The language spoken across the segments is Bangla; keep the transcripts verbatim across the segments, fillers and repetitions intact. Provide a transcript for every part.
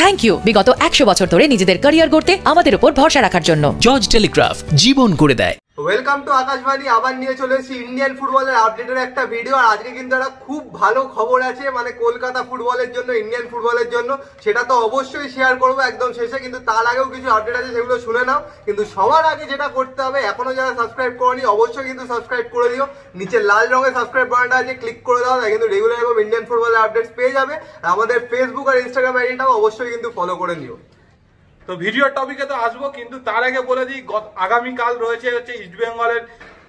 থ্যাংক ইউ বিগত একশো বছর ধরে নিজেদের ক্যারিয়ার গড়তে আমাদের উপর ভরসা রাখার জন্য। জর্জ টেলিগ্রাফ জীবন করে দেয়। Welcome to Akashvani. আবার নিয়ে চলে এসেছি ইন্ডিয়ান ফুটবলের আপডেটের একটা ভিডিও। আর আজকে কিন্তু একটা খুব ভালো খবর আছে, মানে কলকাতা ফুটবলের জন্য, ইন্ডিয়ান ফুটবলের জন্য, সেটা তো অবশ্যই শেয়ার করবো একদম শেষে। কিন্তু তার আগেও কিছু আপডেট আছে, সেগুলো শুনে নাও। কিন্তু সবার আগে যেটা করতে হবে, এখনো যারা সাবস্ক্রাইব করনি অবশ্যই কিন্তু সাবস্ক্রাইব করে দিও। নিচে লাল রঙের সাবস্ক্রাইব বাটনটা আছে, ক্লিক করে দাও, তাই কিন্তু রেগুলার এবং ইন্ডিয়ান ফুটবলের আপডেটস পেয়ে যাবে। আর আমাদের ফেসবুক আর ইনস্টাগ্রাম আইডিটাও অবশ্যই কিন্তু ফলো করে নিও। তো ভিডিও টপিকে তো আসবো, কিন্তু তার আগে বলে দিই, আগামীকাল রয়েছে হচ্ছে ইস্ট বেঙ্গলের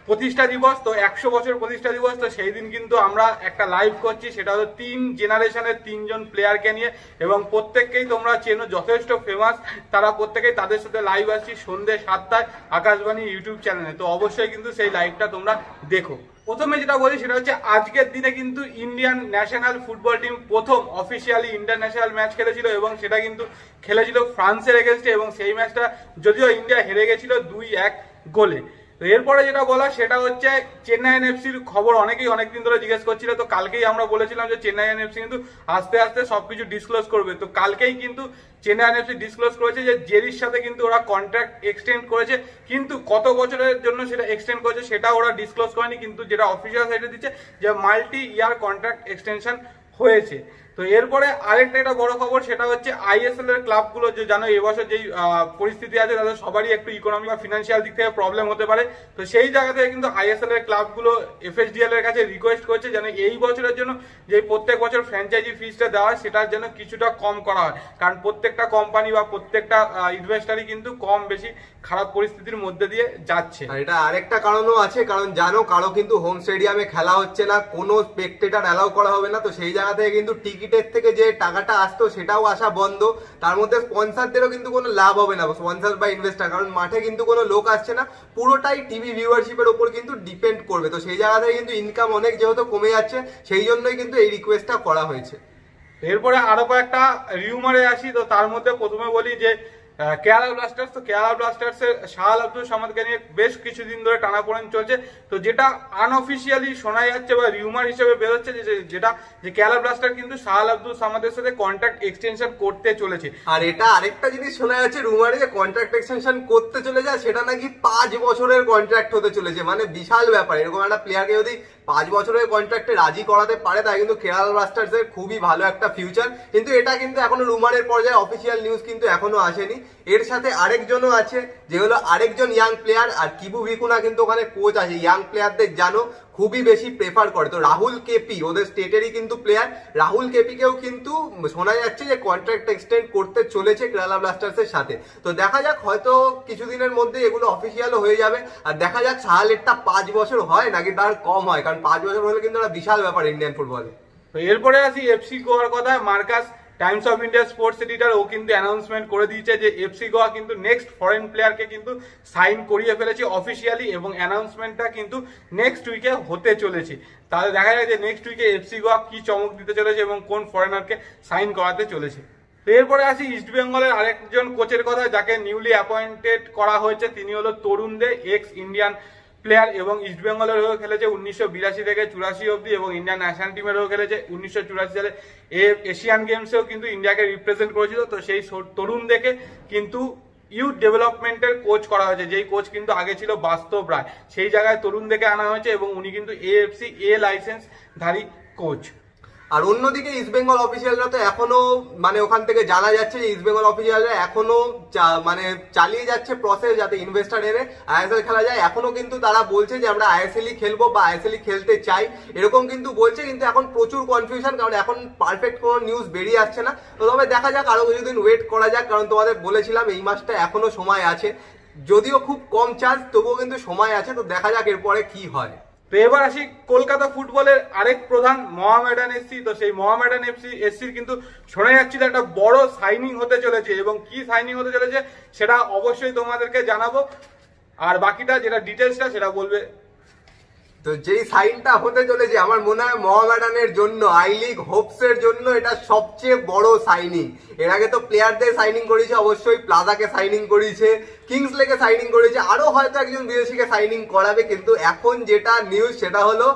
প্রতিষ্ঠা দিবস। তো একশো বছর প্রতিষ্ঠা দিবস, তো সেই দিন কিন্তু আমরা একটা লাইভ করছি, সেটা হলো তিন জেনারেশনের তিনজন প্লেয়ারকে নিয়ে, এবং প্রত্যেককেই তোমরা চেনো, যথেষ্ট ফেমাস তারা প্রত্যেকেই। তাদের সাথে লাইভ আসছি সন্ধ্যে সাতটায় আকাশবাণী ইউটিউব চ্যানেলে, তো অবশ্যই কিন্তু সেই লাইভটা তোমরা দেখো। প্রথমে যেটা বলি সেটা হচ্ছে, আজকের দিনে কিন্তু ইন্ডিয়ান ন্যাশনাল ফুটবল টিম প্রথম অফিসিয়ালি ইন্টারন্যাশনাল ম্যাচ খেলেছিল, এবং সেটা কিন্তু খেলেছিল ফ্রান্সের এগেনস্টে, এবং সেই ম্যাচটা যদিও ইন্ডিয়া হেরে গেছিল দুই এক গোলে। তো এরপরে যেটা বলা সেটা হচ্ছে চেন্নাই এনএফসির খবর। অনেকেই অনেকদিন ধরে জিজ্ঞেস করছিল, তো কালকেই আমরা বলেছিলাম যে চেন্নাই এনএফসি কিন্তু আস্তে আস্তে সবকিছু ডিসক্লোজ করবে। তো কালকেই কিন্তু চেন্নাই এনএফসি ডিসক্লোজ করেছে যে জেরির সাথে কিন্তু ওরা কন্ট্রাক্ট এক্সটেন্ড করেছে, কিন্তু কত বছরের জন্য সেটা এক্সটেন্ড করেছে সেটা ওরা ডিসক্লোজ করেনি, কিন্তু যেটা অফিসিয়াল সাইটে দিচ্ছে যে মাল্টি ইয়ার কন্ট্রাক্ট এক্সটেনশন হয়েছে। তো এরপরে আরেকটা একটা বড় খবর, সেটা হচ্ছে আইএসএল এর ক্লাবগুলো, যে জানো এবছর যেই পরিস্থিতি আছে, তাদের সবারই একটু ইকোনমি বা ফিনান্সিয়াল দিক থেকে প্রবলেম হতে পারে। তো সেই জায়গা থেকে কিন্তু আইএসএল এর ক্লাবগুলো এফএসডিএল এর কাছে রিকোয়েস্ট করছে যেন এই বছরের জন্য যে প্রত্যেক বছর ফ্র্যাঞ্চাইজি ফিজটা দেওয়া হয় সেটার যেন কিছুটা কম করা হয়, কারণ প্রত্যেকটা কোম্পানি বা প্রত্যেকটা ইনভেস্টারই কিন্তু কম বেশি খারাপ পরিস্থিতির মধ্যে দিয়ে যাচ্ছে। এটা আরেকটা কারণও আছে, কারণ জানো কারো কিন্তু হোম স্টেডিয়ামে খেলা হচ্ছে না, কোনো স্পেকটেটর অ্যালাউ করা হবে না। তো সেই জায়গা থেকে কিন্তু টিকিট থেকে যে টাকাটা আসতো সেটাও আসা বন্ধ, তার মধ্যে স্পন্সরদেরও কিন্তু কোনো লাভ হবে না, স্পন্সর বা ইনভেস্টর, কারণ মাঠে কিন্তু কোনো লোক আসছে না, পুরোটাই টিভি ভিউয়ারশিপের উপর কিন্তু ডিপেন্ড করবে। তো সেই জায়গা থেকে কিন্তু ইনকাম অনেক যেহেতু কমে যাচ্ছে, সেই জন্যই কিন্তু এই রিকোয়েস্টটা করা হয়েছে। এরপরে আরো কয়েকটা রিউমারে আসি, তো তার মধ্যে প্রথমে বলি যে কেরালা ব্লাস্টার্স। তো কেরালা ব্লাস্টার্স এর শাহাল আব্দুল সামাদকে নিয়ে বেশ কিছুদিন ধরে টানাপোড়েন চলছে। তো যেটা আনঅফিসিয়ালি শোনা যাচ্ছে বা রিউমার হিসেবে বেরোচ্ছে, যেটা যে কেরালা ব্লাস্টার কিন্তু শাহাল আব্দুল সামাদের সাথে কন্ট্রাক্ট এক্সটেনশন করতে চলেছে। আর এটা আরেকটা জিনিস শোনা যাচ্ছে রুমারে, যে কন্ট্রাক্ট এক্সটেনশন করতে চলে যায় সেটা নাকি পাঁচ বছরের কন্ট্রাক্ট হতে চলেছে, মানে বিশাল ব্যাপার। এরকম একটা প্লেয়ারকে যদি পাঁচ বছরের কন্ট্রাক্টে রাজি করাতে পারে, তাই কিন্তু কেরালা ব্লাস্টার্স এর খুবই ভালো একটা ফিউচার। কিন্তু এটা কিন্তু এখনো রুমারের পর্যায়ে, অফিসিয়াল নিউজ কিন্তু এখনো আসেনি। এর সাথে আরেকজনও আছে, যে হলো আরেকজন ইয়াং প্লেয়ার, আর কিবু ভিকুনা কিন্তু ওখানে কোচ আছে, ইয়াং প্লেয়ারদের জানো খুবই বেশি প্রেফার করে। তো রাহুল কেপি, ওদের স্টেটেরই কিন্তু প্লেয়ার, রাহুল কেপিকেও কিন্তু শোনা যাচ্ছে যে কন্ট্রাক্ট এক্সটেন্ড করতে চলেছে কেরালা ব্লাস্টার্সের সাথে। তো দেখা যাক, হয়তো কিছুদিনের মধ্যে এগুলো অফিসিয়ালও হয়ে যাবে। আর দেখা যাক সাহালেরটা পাঁচ বছর হয় নাকি তার কম হয়, কারণ পাঁচ বছর হলে কিন্তু একটা বিশাল ব্যাপার ইন্ডিয়ান ফুটবলে। তো এরপরে আসি এফসি গোয়ার কথা। Marcus, Times of India sports editor, ও কিন্তু অ্যানাউন্সমেন্ট করে দিয়েছে যে এফসি গোয়া কিন্তু নেক্সট ফরেন প্লেয়ারকে কিন্তু সাইন করিয়ে ফেলেছে অফিসিয়ালি, এবং অ্যানাউন্সমেন্টটা কিন্তু নেক্সট উইকে হতে চলেছে। তাহলে দেখা যায় যে নেক্সট উইকে এফসি গোয়া কি চমক দিতে চলেছে এবং কোন ফরেনারকে সাইন করাতে চলেছে। তো এরপরে আসি ইস্ট বেঙ্গলের আরেকজন কোচের কথা, যাকে নিউলি অ্যাপয়েন্টেড করা হয়েছে। তিনি হলো তরুণ দে, এক্স ইন্ডিয়ান প্লেয়ার, এবং ইস্ট বেঙ্গলের হয়ে খেলেছে উনিশশো বিরাশি থেকে চুরাশি অব্দি, এবং ইন্ডিয়ান ন্যাশনাল টিমের হয়ে খেলেছে উনিশশো চুরাশি সালে এশিয়ান গেমসেও কিন্তু ইন্ডিয়াকে রিপ্রেজেন্ট করেছিল। তো সেই তরুণ দেখে কিন্তু ইউথ ডেভেলপমেন্টের কোচ করা হয়েছে, যেই কোচ কিন্তু আগে ছিল বাস্তব রায়, সেই জায়গায় তরুণ দেখে আনা হয়েছে, এবং উনি কিন্তু এএফসি এ লাইসেন্সধারী কোচ। আর অন্যদিকে ইস্ট বেঙ্গল অফিসিয়ালরা তো এখনো, মানে ওখান থেকে জানা যাচ্ছে যে ইস্ট বেঙ্গল অফিসিয়ালরা এখনো মানে চালিয়ে যাচ্ছে প্রসেস, যাতে ইনভেস্টার এনে আইএসএল খেলা যায়। এখনো কিন্তু তারা বলছে যে আমরা আইএসএলই খেলবো বা আইএসএলই খেলতে চাই, এরকম কিন্তু বলছে। কিন্তু এখন প্রচুর কনফিউশন, কারণ এখন পারফেক্ট কোনো নিউজ বেরিয়ে আসছে না। তবে দেখা যাক, আরো কিছুদিন ওয়েট করা যাক, কারণ তোমাদের বলেছিলাম এই মাসটা এখনো সময় আছে, যদিও খুব কম চান্স, তবুও কিন্তু সময় আছে। তো দেখা যাক এরপরে কি হয়। তো এবার আসি কলকাতা ফুটবলের আরেক প্রধান মোহামেডান এফসি। তো সেই মোহামেডান এফসি এফসির কিন্তু শোনা যাচ্ছিল একটা বড় সাইনিং হতে চলেছে, এবং কি সাইনিং হতে চলেছে সেটা অবশ্যই তোমাদেরকে জানাবো, আর বাকিটা যেটা ডিটেলসটা সেটা বলবে। তো যেই সাইনটা হতে চলেছে, আমার মনে হয় মোহামেডানের জন্য, আই লিগ হোপসের জন্য এটা সবচেয়ে বড় সাইনিং। এর আগে তো প্লেয়ারদের সাইনিং করেছে, অবশ্যই প্লাজাকে সাইনিং করেছে, কিংসলেকে সাইনিং করেছে, আরো হয়তো একজন বিদেশিকে সাইনিং করাবে। কিন্তু এখন যেটা নিউজ সেটা হলো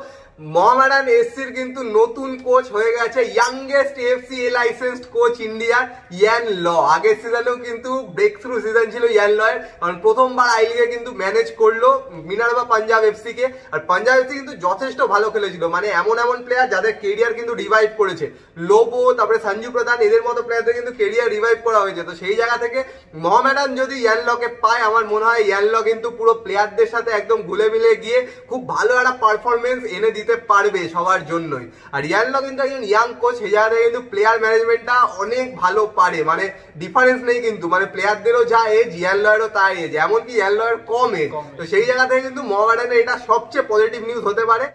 মোহামেডান এফসির কিন্তু নতুন কোচ হয়ে গেছে ইয়াংগেস্ট এফসি লাইসেন্সড কোচ ইন্ডিয়ার ইয়ান ল। আগের সিজনেও কিন্তু ব্রেক থ্রু সিজন ছিল ইয়ান লয়ের, কারণ প্রথমবার আই লিগে কিন্তু ম্যানেজ করলো মিনার্ভা পাঞ্জাব এফসি কে। আর পাঞ্জাব এফসি কিন্তু যথেষ্ট ভালো খেলেছিল, মানে এমন এমন প্লেয়ার যাদের কেরিয়ার কিন্তু রিভাইভ করেছে, লোবো, তারপরে সঞ্জু প্রধান, এদের মতো প্লেয়ারদের কিন্তু কেরিয়ার রিভাইভ করা হয়েছে। তো সেই জায়গা থেকে মোহামেডান যদি ইয়ান লকে পায়, আমার মনে হয় ইয়ান ল কিন্তু পুরো প্লেয়ারদের সাথে একদম গুলে মিলে গিয়ে খুব ভালো একটা পারফরমেন্স এনে দিতে পারবে সবার জন্যই। আর ইয়ান ল কিন্তু একজন ইয়াং কোচ, সেই জায়গা থেকে কিন্তু প্লেয়ার ম্যানেজমেন্টটা অনেক ভালো পারে, মানে ডিফারেন্স নেই কিন্তু, মানে প্লেয়ারদেরও যা এজ ইয়ান লয়েরও তাই এজ, এমনকি ইয়ান লয়ের কম এজ। তো সেই জায়গা থেকে কিন্তু মোহামেডানের এটা সবচেয়ে পজিটিভ নিউজ হতে পারে।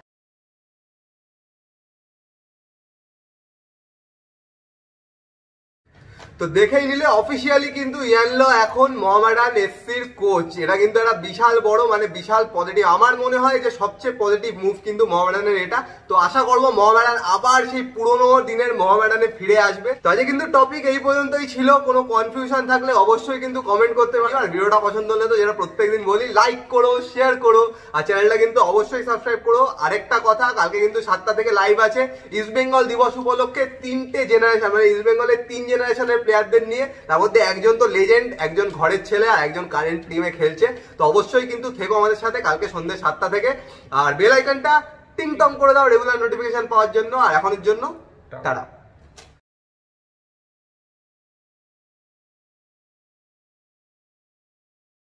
তো দেখেই নিলে অফিসিয়ালি কিন্তু ইয়ান ল এখন মোহামেডান এফসির কোচ, এটা কিন্তু একটা বিশাল বড়, মানে বিশাল পজিটিভ, আমার মনে হয় যে সবচেয়ে পজিটিভ মুভ কিন্তু মোহামেডানের এটা। তো আশা করবো মোহামেডান আবার সেই পুরনো দিনের মোহামেডানে ফিরে আসবে। তো আজকে কিন্তু টপিক এই পর্যন্তই ছিল, কোনো কনফিউশন থাকলে অবশ্যই কিন্তু কমেন্ট করতে পারো। আর ভিডিওটা পছন্দ হলে তো যেটা প্রত্যেকদিন বলি, লাইক করো, শেয়ার করো, আর চ্যানেলটা কিন্তু অবশ্যই সাবস্ক্রাইব করো। আরেকটা কথা, কালকে কিন্তু সাতটা থেকে লাইভ আছে ইস্ট বেঙ্গল দিবস উপলক্ষে, তিনটে জেনারেশন, মানে ইস্ট বেঙ্গলের তিন জেনারেশনের প্লেয়ারদের নিয়ে, তার মধ্যে একজন তো লেজেন্ড, একজন ঘরের ছেলে, আর একজন কারেন্ট টিমে খেলছে। তো অবশ্যই কিন্তু থেকো আমাদের সাথে কালকে সন্ধ্যে সাতটা থেকে। আর বেল আইকনটা টিং টং করে দাও রেগুলার নোটিফিকেশন পাওয়ার জন্য। আর এখনের জন্য টাটা।